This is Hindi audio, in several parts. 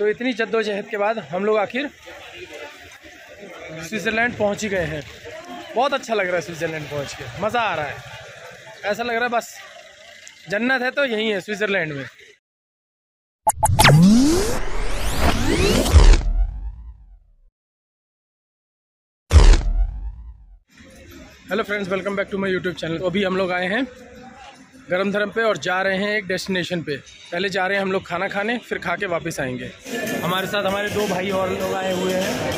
तो इतनी जद्दोजहद के बाद हम लोग आखिर स्विट्ज़रलैंड पहुँच ही गए हैं। बहुत अच्छा लग रहा है स्विट्ज़रलैंड पहुँच के, मज़ा आ रहा है, ऐसा लग रहा है बस जन्नत है तो यही है स्विट्ज़रलैंड में। Hello friends, welcome back to my YouTube channel. तो अभी हम लोग आए हैं गरम धर्म पे और जा रहे हैं एक डेस्टिनेशन पे। पहले जा रहे हैं हम लोग खाना खाने, फिर खा के वापस आएंगे। हमारे साथ हमारे दो भाई और लोग आए हुए हैं,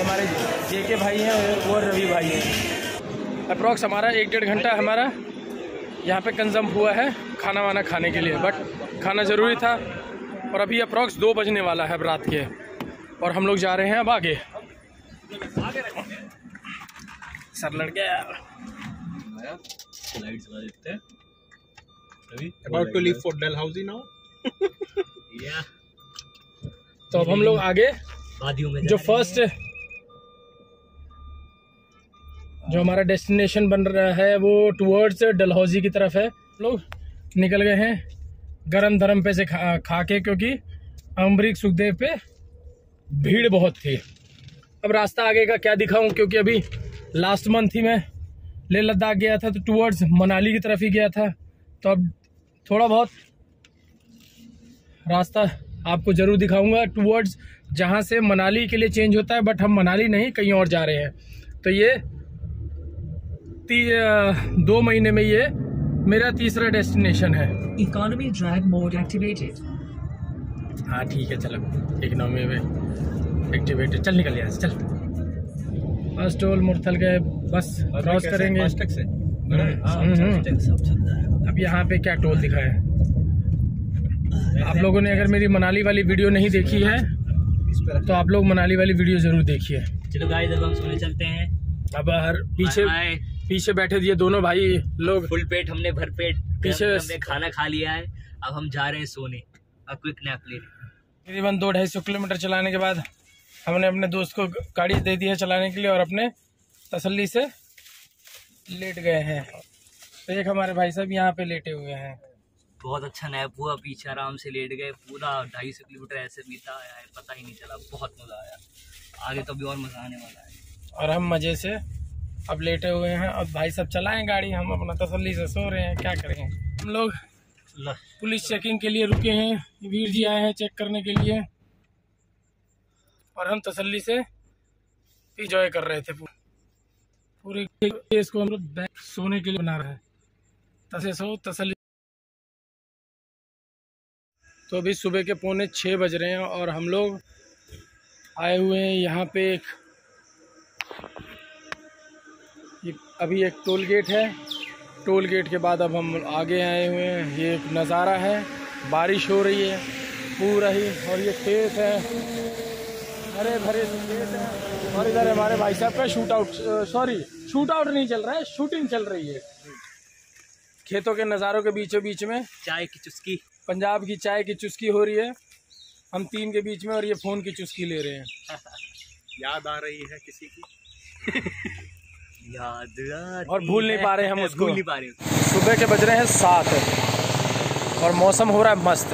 हमारे जेके भाई हैं और रवि भाई हैं। अप्रॉक्स हमारा एक डेढ़ घंटा हमारा यहाँ पे कंज्यूम हुआ है खाना वाना खाने के लिए, बट खाना ज़रूरी था। और अभी अप्रॉक्स 2 बजने वाला है अब रात के, और हम लोग जा रहे हैं अब आगे। सर लड़ गया यार। तो अब हम लोग आगे जो फर्स्ट जो हमारा डेस्टिनेशन बन रहा है वो टुवर्ड्स डलहौजी की तरफ है। लोग निकल गए हैं गरम धर्म पे से खा के क्योंकि अमरीक सुखदेव पे भीड़ बहुत थी। अब रास्ता आगे का क्या दिखाऊं, क्योंकि अभी लास्ट मंथ ही मैं लेह लद्दाख गया था तो टुवर्ड्स मनाली की तरफ ही गया था। तो अब थोड़ा बहुत रास्ता आपको ज़रूर दिखाऊंगा टुवर्ड्स जहाँ से मनाली के लिए चेंज होता है, बट हम मनाली नहीं कहीं और जा रहे हैं। तो ये 2 महीने में ये मेरा तीसरा डेस्टिनेशन है। Economy drag mode activated. हाँ ठीक है, चलो इकोनॉमी में एक्टिवेटेड। चल निकल यार, चल बस टोल मुरथल गए, बस क्रॉस करेंगे। अब यहाँ पे क्या टोल दिखा है, आप लोगों ने अगर मेरी मनाली वाली वीडियो नहीं देखी है तो आप लोग मनाली वाली वीडियो ज़रूर देखिए। चलो गाइस अब हम सोने चलते हैं। अब हर पीछे बैठे दिए दोनों भाई लोग, फुल पेट हमने भर पेट पीछे हमने खाना खा लिया है। अब हम जा रहे हैं सोने और क्विक नैप ले रहे। तकरीबन 200-250 किलोमीटर चलाने के बाद हमने अपने दोस्त को गाड़ी दे दी है चलाने के लिए और अपने तसल्ली से लेट गए हैं। एक हमारे भाई साहब यहाँ पे लेटे हुए हैं, बहुत अच्छा नैप हुआ, पीछे आराम से लेट गए। पूरा 250 किलोमीटर ऐसे बीता है, पता ही नहीं चला, बहुत मज़ा आया। आगे तो अभी और मज़ा आने वाला है। और हम मज़े से अब लेटे हुए हैं और भाई साहब चलाएं गाड़ी, हम अपना तसल्ली से सो रहे हैं, क्या करें। हम लोग पुलिस चेकिंग के लिए रुके हैं, वीर जी आए हैं चेक करने के लिए और हम तसल्ली से इंजॉय कर रहे थे। पूरे केस को हम लोग बैक सोने के लिए बना रहे हैं, तसे सो तसल्ली। तो अभी सुबह के पौने 6 बज रहे हैं और हम लोग आए हुए हैं यहाँ पे। अभी एक टोल गेट है, टोल गेट के बाद अब हम आगे आए हुए हैं। ये एक नज़ारा है, बारिश हो रही है पूरा ही, और ये खेत है, हरे भरे खेत है। और इधर हमारे भाई साहब का शूट आउट नहीं चल रहा है, शूटिंग चल रही है। खेतों के नज़ारों के बीचों बीच में चाय की चुस्की, पंजाब की चाय की चुस्की हो रही है। हम तीन के बीच में और ये फ़ोन की चुस्की ले रहे हैं। याद आ रही है किसी की याद, और भूल नहीं पा रहे हम उसको, भूल नहीं पा रहे। सुबह के बज रहे हैं 7 और मौसम हो रहा है मस्त,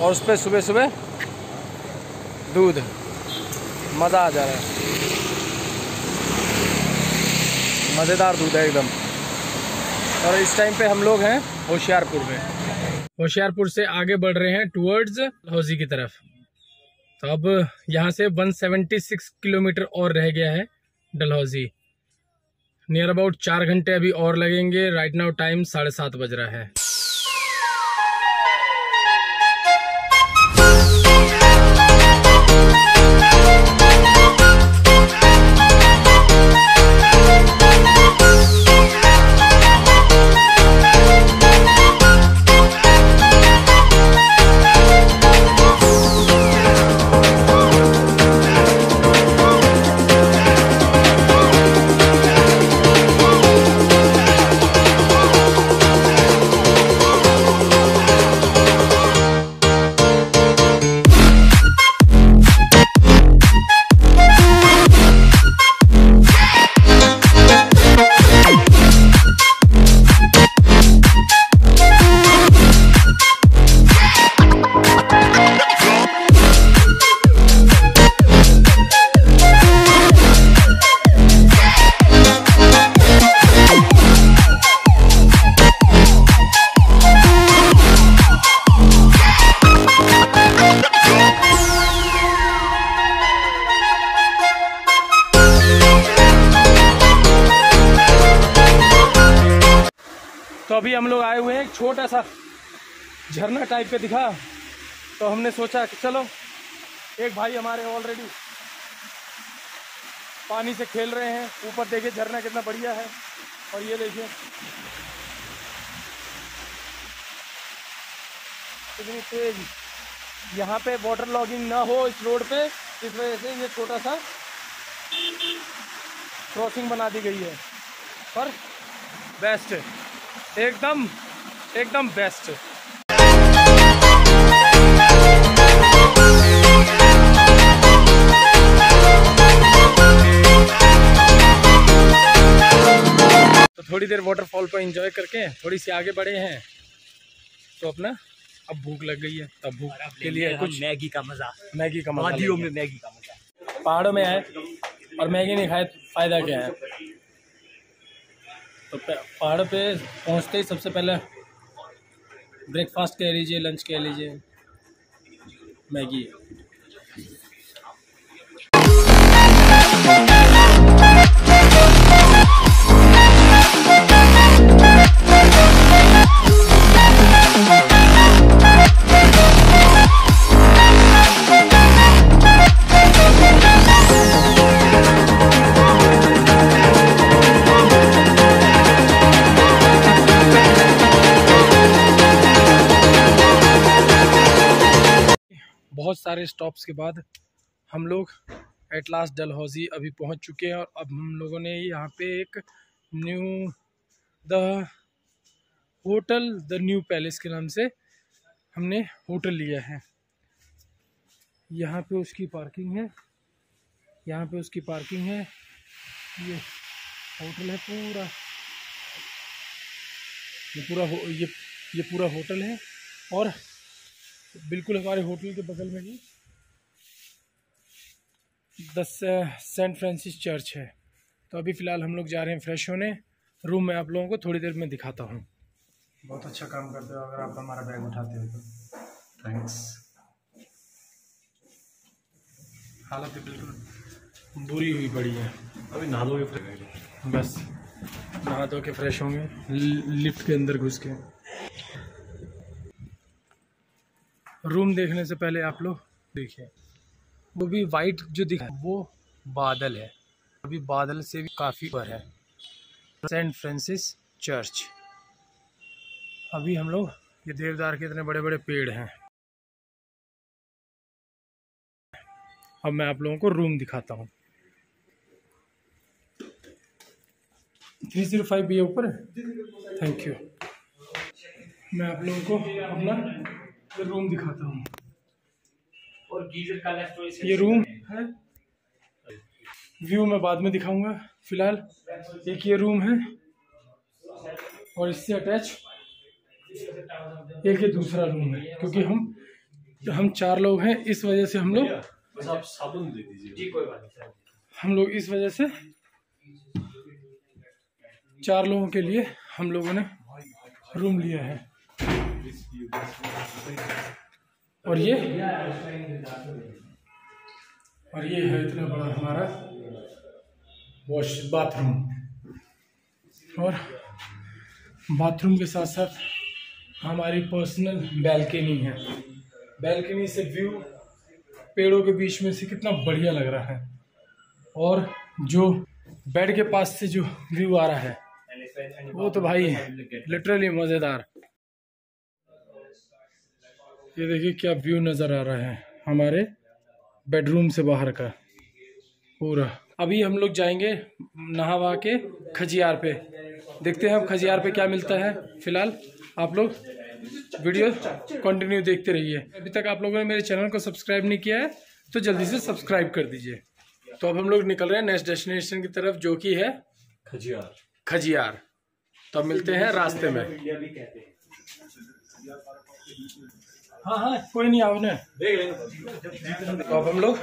और उस पर सुबह सुबह दूध, मज़ा आ जा रहा है, मज़ेदार दूध है एकदम। और इस टाइम पे हम लोग हैं होशियारपुर में, होशियारपुर से आगे बढ़ रहे हैं टुवर्ड्स डलहौजी की तरफ। तो अब यहाँ से 176 किलोमीटर और रह गया है डलहौजी। नियर अबाउट 4 घंटे अभी और लगेंगे। राइट नाउ टाइम 7:30 बज रहा है। अभी हम लोग आए हुए हैं, एक छोटा सा झरना टाइप का दिखा तो हमने सोचा कि चलो, एक भाई हमारे ऑलरेडी पानी से खेल रहे हैं। ऊपर देखिए झरना कितना बढ़िया है। और ये देखिए कितनी तेज, यहाँ पे वाटर लॉगिंग ना हो इस रोड पे, इस वजह से ये छोटा सा क्रॉसिंग बना दी गई है। पर बेस्ट, एकदम एकदम बेस्ट। तो थोड़ी देर वाटरफॉल को एंजॉय करके थोड़ी सी आगे बढ़े हैं तो अपना अब भूख लग गई है, तब भूख के लिए कुछ मैगी का मजा। पहाड़ों में आए और मैगी नहीं खाए फायदा क्या है। तो पहाड़ों पे पहुंचते ही सबसे पहले ब्रेकफास्ट कह लीजिए, लंच कह लीजिए, मैगी। बहुत सारे स्टॉप्स के बाद हम लोग एट लास्ट डलहौजी अभी पहुंच चुके हैं। और अब हम लोगों ने यहाँ पे एक द न्यू पैलेस के नाम से हमने होटल लिया है। यहाँ पे उसकी पार्किंग है, यहाँ पे उसकी पार्किंग है। ये होटल है पूरा, ये पूरा होटल है। और बिल्कुल हमारे होटल के बगल में ही सेंट फ्रांसिस चर्च है। तो अभी फ़िलहाल हम लोग जा रहे हैं फ्रेश होने। रूम में आप लोगों को थोड़ी देर में दिखाता हूँ। बहुत अच्छा काम करते हो अगर आप हमारा बैग उठाते हो तो, थैंक्स। हालत बिल्कुल बुरी हुई पड़ी है। अभी नहा धो के बस नहा धो के फ्रेश होंगे, लिफ्ट के अंदर घुस के। रूम देखने से पहले आप लोग देखिए, वो भी वाइट जो दिखा वो बादल है, अभी बादल से भी काफ़ी ऊपर है सेंट फ्रांसिस चर्च। अभी हम लोग ये देवदार के इतने बड़े बड़े पेड़ हैं। अब मैं आप लोगों को रूम दिखाता हूँ। 305 भी है ऊपर, थैंक यू। मैं आप लोगों को अपना रूम दिखाता हूँ। और गीजर का लेफ्ट ये रूम है, व्यू मैं बाद में दिखाऊंगा। फिलहाल एक ये रूम है और इससे अटैच एक ये दूसरा रूम है। क्योंकि हम 4 लोग हैं, इस वजह से हम लोग इस वजह से 4 लोगों के लिए हम लोगों ने रूम लिया है। और ये है इतना बड़ा हमारा बाथरूम। और बाथरूम के साथ साथ हमारी पर्सनल बैल्कनी है। बैल्कनी से व्यू पेड़ों के बीच में से कितना बढ़िया लग रहा है। और जो बेड के पास से जो व्यू आ रहा है वो तो भाई लिटरली मज़ेदार। ये देखिए क्या व्यू नज़र आ रहा है हमारे बेडरूम से बाहर का पूरा। अभी हम लोग जाएंगे नहावा के खजियार पे, देखते हैं हम खजियार पे क्या मिलता है। फिलहाल आप लोग वीडियो कंटिन्यू देखते रहिए। अभी तक आप लोगों ने मेरे चैनल को सब्सक्राइब नहीं किया है तो जल्दी से सब्सक्राइब कर दीजिए। तो अब हम लोग निकल रहे हैं नेक्स्ट डेस्टिनेशन की तरफ, जो कि है खजियार। तो मिलते हैं रास्ते में। हाँ, कोई नहीं, आओ ना, देख लेंगे। तो अब हम लोग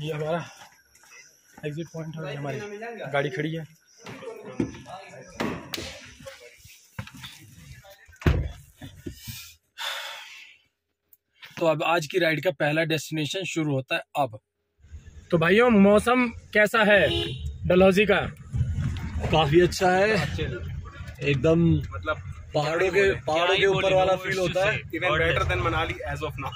ये हमारा एग्जिट पॉइंट है। हमारी गाड़ी खड़ी है। तो अब आज की राइड का पहला डेस्टिनेशन शुरू होता है। अब तो भाइयों, मौसम कैसा है डलहौजी का? काफ़ी अच्छा है, एकदम मतलब पहाड़ों के ऊपर वाला फील होता है। Even better than Manali as of now.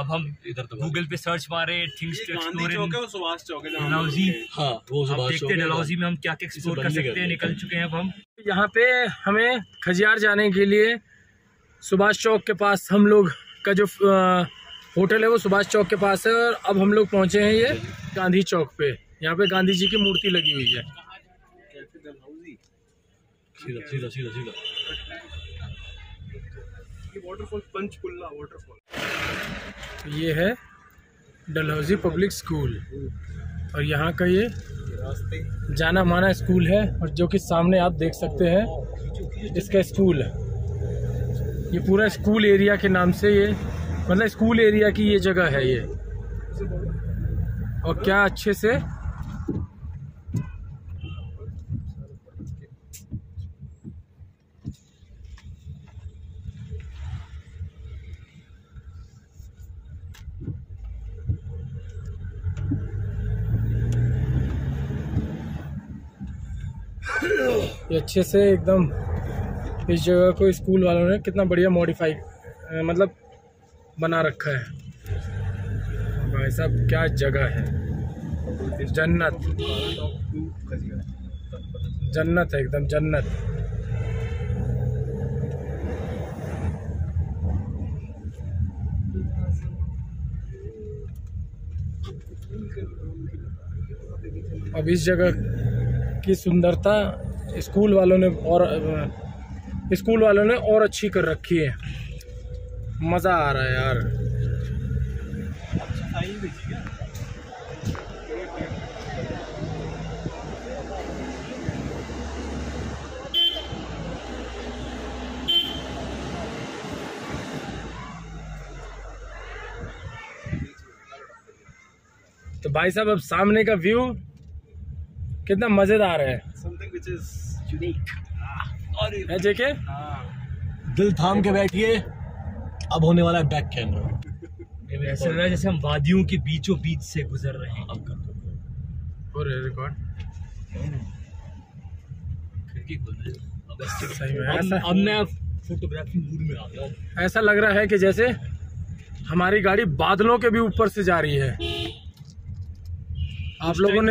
अब हम इधर गूगल पे सर्च मारे things to explore in Subhash Chowk, Dalhousie. हाँ, वो सुभाष चौक, डलहौजी में हम क्या क्या एक्सप्लोर कर सकते हैं, निकल चुके हैं अब हम। यहाँ पे हमें खजियार जाने के लिए सुभाष चौक के पास, हम लोग का जो होटल है वो सुभाष चौक के पास है, और अब हम लोग पहुँचे हैं ये गांधी चौक पे। यहाँ पे गांधी जी की मूर्ति लगी हुई है। Waterfall, Panchkula waterfall. ये है डलहौजी पब्लिक स्कूल, और यहाँ का ये जाना माना स्कूल है, और जो कि सामने आप देख सकते हैं इसका स्कूल। ये पूरा स्कूल एरिया के नाम से, ये मतलब स्कूल एरिया की ये जगह है ये। और क्या अच्छे से ये अच्छे से एकदम इस जगह को स्कूल वालों ने कितना बढ़िया मॉडिफाई मतलब बना रखा है। भाई साहब क्या जगह है, जन्नत जन्नत है, एकदम जन्नत। अब इस जगह की सुंदरता स्कूल वालों ने और अच्छी कर रखी है। मज़ा आ रहा है यार। तो भाई साहब अब सामने का व्यू कितना मजेदार है, जेके दिल थाम के बैठिए। अब होने वाला है बैक कैमरा। ऐसा लग रहा है जैसे हम वादियों के बीचों बीच से गुजर रहे हैं। अब कर रिकॉर्ड। अब मैं फोटोग्राफी मूड में आ गया हूँ। ऐसा लग रहा है कि जैसे हमारी गाड़ी बादलों के भी ऊपर से जा रही है। आप लोगों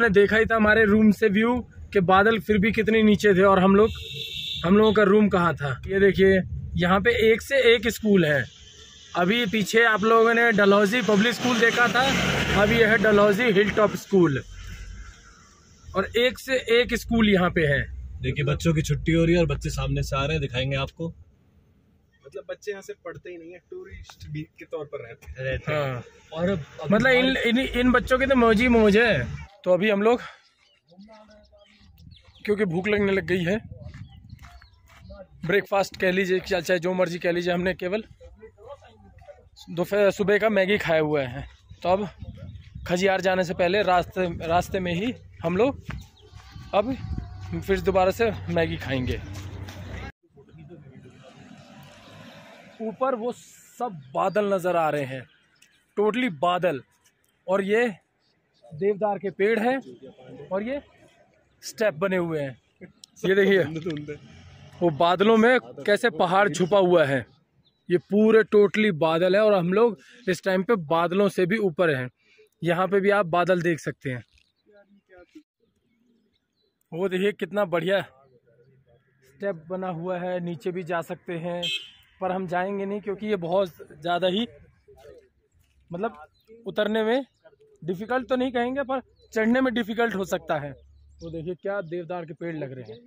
ने देखा ही था हमारे रूम से व्यू के बादल फिर भी कितने नीचे थे, और हम लोगों का रूम कहाँ था। ये देखिए यहाँ पे एक से एक स्कूल है। अभी पीछे आप लोगों ने डलहौजी पब्लिक स्कूल देखा था, अब ये है डलहौजी हिल टॉप स्कूल, और एक से एक स्कूल यहाँ पे है। देखिए बच्चों की छुट्टी हो रही है और बच्चे सामने से आ रहे हैं, दिखाएंगे आपको। मतलब बच्चे यहाँ से पढ़ते ही नहीं है, टूरिस्ट भी के तौर पर रहते हैं। हाँ। और मतलब इन बच्चों के तो मौज ही मौज है। तो अभी हम लोग, क्योंकि भूख लगने लग गई है, ब्रेकफास्ट कह लीजिए क्या चाहे जो मर्जी कह लीजिए, हमने केवल दोपहर सुबह का मैगी खाया हुआ है। तो अब खजियार जाने से पहले रास्ते में ही हम लोग अब फिर दोबारा से मैगी खाएंगे। ऊपर वो सब बादल नज़र आ रहे हैं, टोटली बादल। और ये देवदार के पेड़ हैं, और ये स्टेप बने हुए हैं। ये देखिए वो बादलों में कैसे पहाड़ छुपा हुआ है। ये पूरे टोटली बादल है, और हम लोग इस टाइम पे बादलों से भी ऊपर हैं। यहाँ पे भी आप बादल देख सकते हैं। वो देखिए कितना बढ़िया स्टेप बना हुआ है, नीचे भी जा सकते हैं, पर हम जाएंगे नहीं क्योंकि ये बहुत ज़्यादा ही मतलब उतरने में डिफ़िकल्ट तो नहीं कहेंगे, पर चढ़ने में डिफ़िकल्ट हो सकता है। तो देखिए क्या देवदार के पेड़ लग रहे हैं,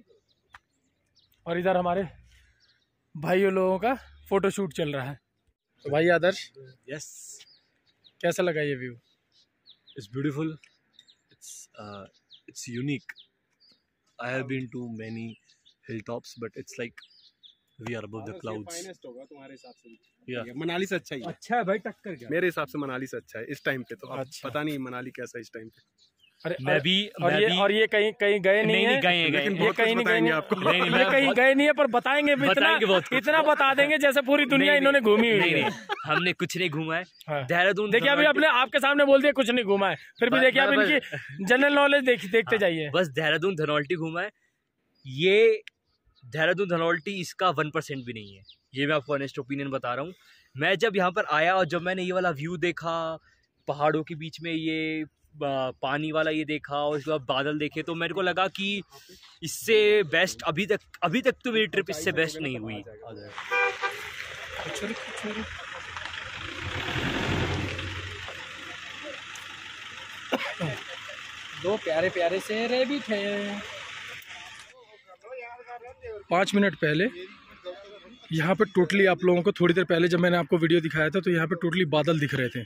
और इधर हमारे भाइयों लोगों का फ़ोटोशूट चल रहा है। तो भाई आदर्श, यस, कैसा लगा ये view? It's beautiful, it's unique. I have been to many hill tops but it's like We are above the clouds। होगा तुम्हारे हिसाब से? yeah। मनाली से अच्छा ही है। अच्छा है भाई, टक्कर क्या? मेरे हिसाब से मनाली से अच्छा है इस टाइम पे। तो अच्छा। पता नहीं मनाली कैसा है इस टाइम पे। और ये कहीं गए नहीं है, कहीं गए नहीं है, पर बताएंगे इतना बता देंगे जैसे पूरी दुनिया इन्होंने घूमी हुई है। हमने कुछ नहीं घूमा है देहरादून, देखिए अभी अपने आपके सामने बोल दिया कुछ नहीं घूमा है, फिर भी देखिए आप इनकी जनरल नॉलेज देखते जाइए। बस देहरादून धनौल्टी घूमा है, ये देहरादून धनौल्टी इसका 1% भी नहीं है, ये मैं आपको ऑनेस्ट ओपिनियन बता रहा हूँ। मैं जब यहाँ पर आया और जब मैंने ये वाला व्यू देखा, पहाड़ों के बीच में ये पानी वाला ये देखा और उसके बाद बादल देखे, तो मेरे को लगा कि इससे बेस्ट अभी तक तो मेरी ट्रिप इससे बेस्ट नहीं हुई। दो प्यारे प्यारे चेहरे भी थे। 5 मिनट पहले यहाँ पर टोटली, आप लोगों को थोड़ी देर पहले जब मैंने आपको वीडियो दिखाया था तो यहाँ पर टोटली बादल दिख रहे थे,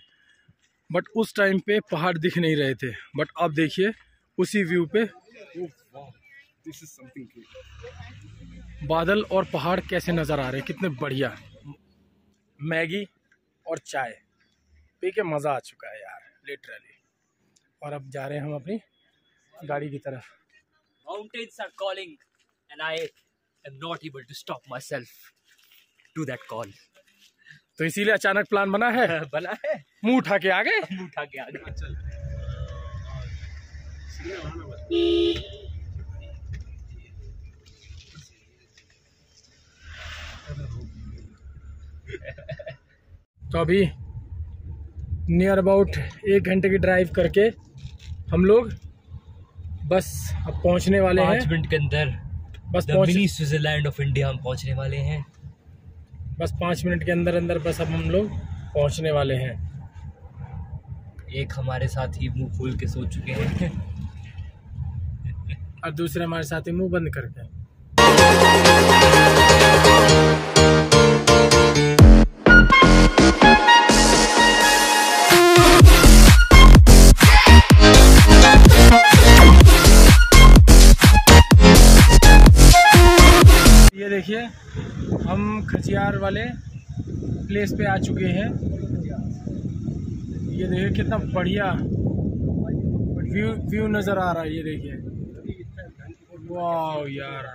बट उस टाइम पे पहाड़ दिख नहीं रहे थे, बट अब देखिए उसी व्यू पे बादल और पहाड़ कैसे नज़र आ रहे हैं, कितने बढ़िया। मैगी और चाय पी के मज़ा आ चुका है यार, लिटरली। और अब जा रहे हैं हम अपनी गाड़ी की तरफ। Mountains are calling and I am not able to stop myself to that call. तो इसीलिए अचानक प्लान बना है मुंह उठा के आगे चल। तो अभी नियर अबाउट 1 घंटे की ड्राइव करके हम लोग बस अब पहुंचने वाले हैं। 5 मिनट के अंदर बस मिनी स्विट्जरलैंड ऑफ इंडिया हम पहुंचने वाले हैं। बस 5 मिनट के अंदर बस अब हम लोग पहुंचने वाले हैं। एक हमारे साथी मुंह खोल के सो चुके हैं और दूसरे हमारे साथी मुंह बंद करके। ये देखिए हम खजियार वाले प्लेस पे आ चुके हैं। ये देखिए कितना बढ़िया व्यू नज़र आ रहा है। ये देखिए, वाह यार,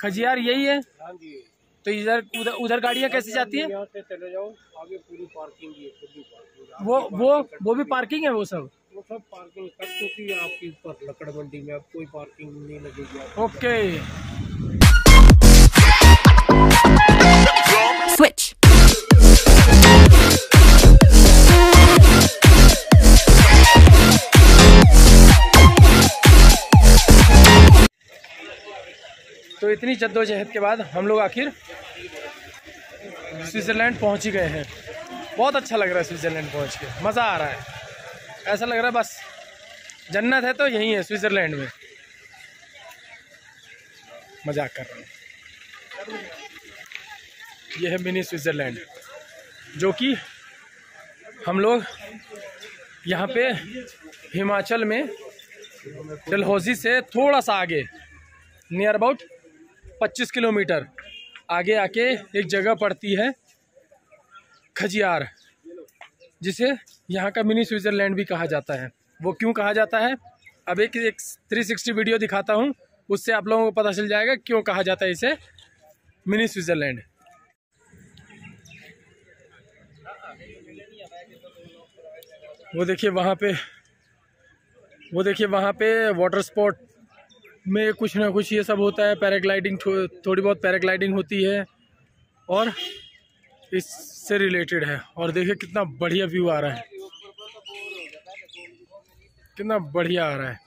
खजियार यही है। तो इधर उधर गाड़ियाँ कैसे जाती है? वो भी पार्किंग है, वो सब पार्किंग क्योंकि आपकी लकड़ मंडी में अब कोई पार्किंग नहीं लगेगी। ओके switch तो इतनी जद्दोजहद के बाद हम लोग आखिर स्विट्ज़रलैंड पहुंच ही गए हैं। बहुत अच्छा लग रहा है स्विट्ज़रलैंड पहुंच के, मज़ा आ रहा है। ऐसा लग रहा है बस जन्नत है तो यही है स्विट्ज़रलैंड में। मजाक कर रहा हूँ। यह है मिनी स्विट्ज़रलैंड, जो कि हम लोग यहाँ पे हिमाचल में डलहौजी से थोड़ा सा आगे नियर अबाउट 25 किलोमीटर आगे आके एक जगह पड़ती है खजियार, जिसे यहाँ का मिनी स्विट्ज़रलैंड भी कहा जाता है। वो क्यों कहा जाता है, अब एक 360 वीडियो दिखाता हूँ, उससे आप लोगों को पता चल जाएगा क्यों कहा जाता है इसे मिनी स्विट्ज़रलैंड। वो देखिए वहाँ पे वाटर स्पोर्ट में कुछ ना कुछ ये सब होता है। पैराग्लाइडिंग, थोड़ी बहुत पैराग्लाइडिंग होती है और इससे रिलेटेड है। और देखिए कितना बढ़िया व्यू आ रहा है, कितना बढ़िया आ रहा है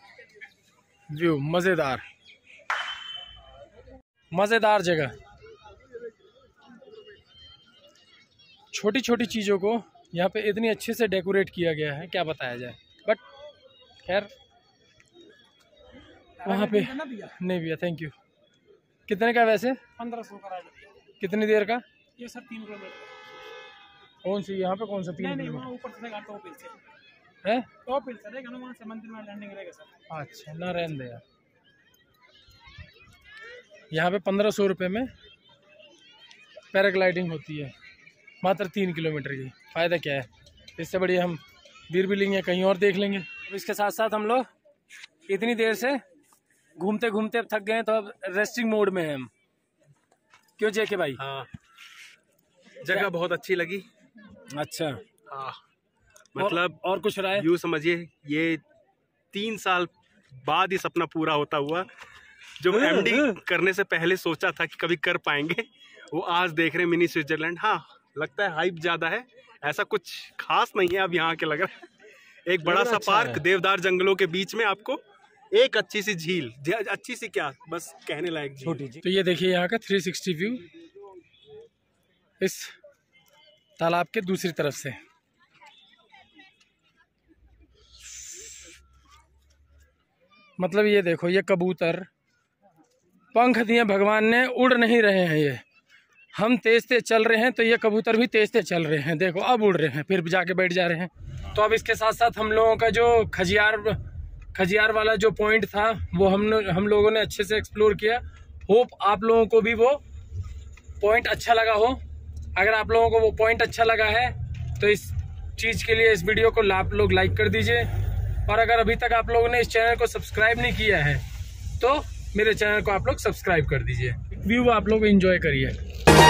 व्यू। मज़ेदार जगह। छोटी छोटी चीज़ों को यहाँ पे इतनी अच्छे से डेकोरेट किया गया है, क्या बताया जाए। बट खैर वहाँ पे नहीं भैया, थैंक यू। कितने का वैसे? 1500 का। कितनी देर का? ये सर 3 किलोमीटर। कौन सी यहाँ पे कौन सा 3 किलोमीटर? अच्छा ना, रहने दे यार। यहाँ पे 1500 रुपये में पैराग्लाइडिंग होती है, मात्र 3 किलोमीटर की। फ़ायदा क्या है, इससे बढ़िया हम बीयर भी लेंगे, कहीं और देख लेंगे। इसके साथ साथ हम लोग इतनी देर से घूमते घूमते अब थक गए, तो अब रेस्टिंग मोड में हैं हम। क्यों जेके भाई? हाँ, जगह बहुत अच्छी लगी। अच्छा, हाँ मतलब और कुछ राय यूँ समझिए ये 3 साल बाद ये सपना पूरा होता हुआ जो एमडी करने से पहले सोचा था कि कभी कर पाएंगे, वो आज देख रहे मिनी स्विट्जरलैंड। हाँ लगता है हाइप ज़्यादा है, ऐसा कुछ खास नहीं है अब यहाँ के, लग रहा है एक बड़ा सा अच्छा पार्क, देवदार जंगलों के बीच में आपको एक अच्छी सी झील, अच्छी सी क्या बस कहने लायक छोटी जी। तो ये देखिए यहाँ का 360 व्यू इस तालाब के दूसरी तरफ से। मतलब ये देखो ये कबूतर पंख दिए भगवान ने, उड़ नहीं रहे हैं ये, हम तेज तेज चल रहे हैं तो ये कबूतर भी तेज तेज चल रहे हैं। देखो अब उड़ रहे हैं फिर जाके बैठ जा रहे हैं। तो अब इसके साथ साथ हम लोगों का जो खजियार वाला जो पॉइंट था वो हम लोगों ने अच्छे से एक्सप्लोर किया। होप आप लोगों को भी वो पॉइंट अच्छा लगा हो। अगर आप लोगों को वो पॉइंट अच्छा लगा है तो इस चीज़ के लिए इस वीडियो को आप लोग लाइक कर दीजिए, और अगर अभी तक आप लोगों ने इस चैनल को सब्सक्राइब नहीं किया है तो मेरे चैनल को आप लोग सब्सक्राइब कर दीजिए। व्यू आप लोग एंजॉय करिए।